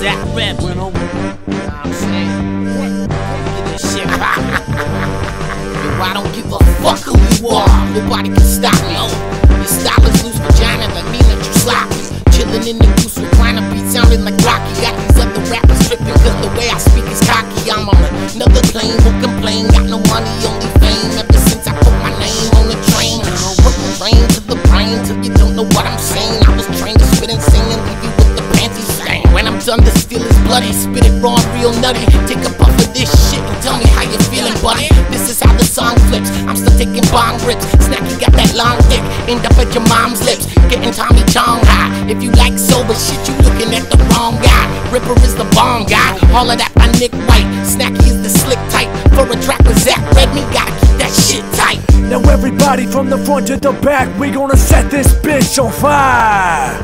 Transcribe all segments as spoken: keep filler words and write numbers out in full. Zack Redman. Nah, I'm saying, get this shit poppin'. Yo, I don't give a fuck who you are. Nobody can stop me. Oh, your style is loose vagina, that mean that you sloppy. Chillin' in the goose recliner, beat soundin' like Rocky. Got these other rappers trippin' 'cause the way I speak is cocky. I'm on another plane, won't complain. Got no money, only fame. Ever since I put my name on the train, I don't work the brain to the brain till you don't know what I'm saying. I was trained to spit and sing and leave you with the panties saying. When I'm done, the steel is bloody. Spit it raw, real nutty. Take a puff of this shit and tell me how you feelin', buddy. This is how the song flips. I'm still taking bomb rips. Snacky got that long dick, end up at your mom's lips. Getting Tommy Chong high. If you like sober shit, you looking at the wrong guy. Ripper is the bomb guy. All of that by Nick White. Snacky is the slick type. For a track with Zack Redman, gotta keep that shit tight. Now everybody from the front to the back, we gonna set this bitch on fire.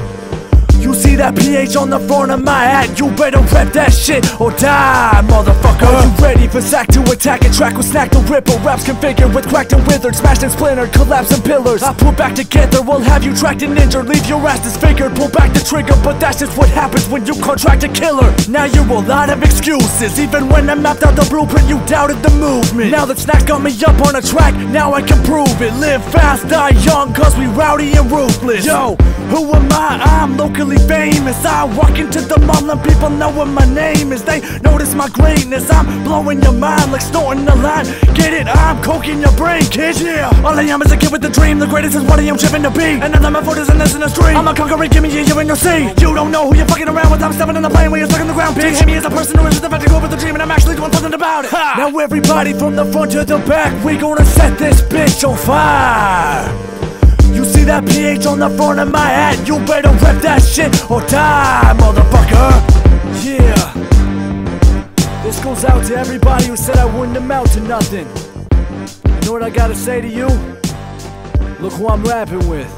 You see that P H on the front of my hat, you better rep that shit or die, motherfucker. Are you ready for Zack to attack a track with Snak the Ripper? Raps configured with cracked and withered, smashed and splintered, collapsing pillars. I put back together, we'll have you tracked and injured. Leave your ass disfigured, pull back the trigger. But that's just what happens when you contract a killer. Now you're a lot of excuses. Even when I mapped out the blueprint, you doubted the movement. Now that Snack got me up on a track, now I can prove it. Live fast, die young, cause we rowdy and ruthless. Yo, who am I? I'm locally famous. I walk into the mall and people know what my name is. They notice my greatness. I'm blowing your mind like snorting the line. Get it? I'm coking your brain, kid. Yeah. All I am is a kid with a dream. The greatest is what I am tripping to be. And none of my vote is in this industry. I'm a conqueror, give me a year in your sea. You don't know who you're fucking around with. I'm stepping on the plane when you're stuck on the ground, bitch. Hit me as a person who is about to go with the dream, and I'm actually doing something about it. Ha! Now everybody from the front to the back, we gonna set this bitch on fire. You see that P H on the front of my hat, you better rep that shit or die, motherfucker. Yeah. This goes out to everybody who said I wouldn't amount to nothing. You know what I gotta say to you? Look who I'm rapping with.